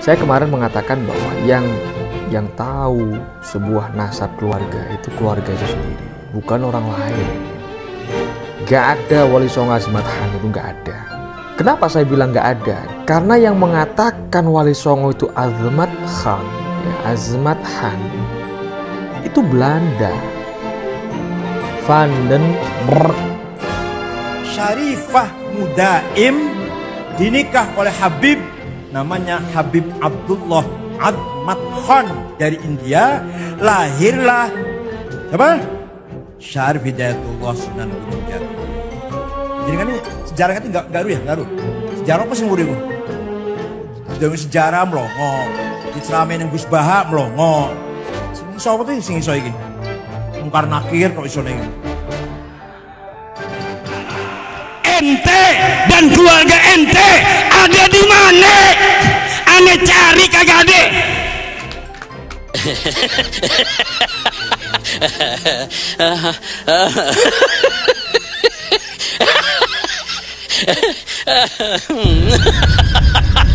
Saya kemarin mengatakan bahwa yang tahu sebuah nasab keluarga itu keluarganya sendiri, bukan orang lain. Gak ada Wali Songo Azmat Khan itu, gak ada. Kenapa saya bilang gak ada? Karena yang mengatakan Wali Songo itu Azmat Khan, ya, Azmat Khan itu Belanda, Van den Ber. Sharifah Mudaim dinikah oleh Habib, namanya Habib Abdullah Ahmad Khan dari India. Lahirlah siapa? Sharifah Sunan Gunung Jati. Jadi kan ini sejarah kan enggak garu ya, garu. Sejarah apa sih muridku? Sejarah mlongo. Diceramain yang Gus Baha mlongo. Sing iso apa sing iso iki? Mungkar nakir kok iso ning. Ente dan keluarga ente ada di mana? Ane cari kagak ada.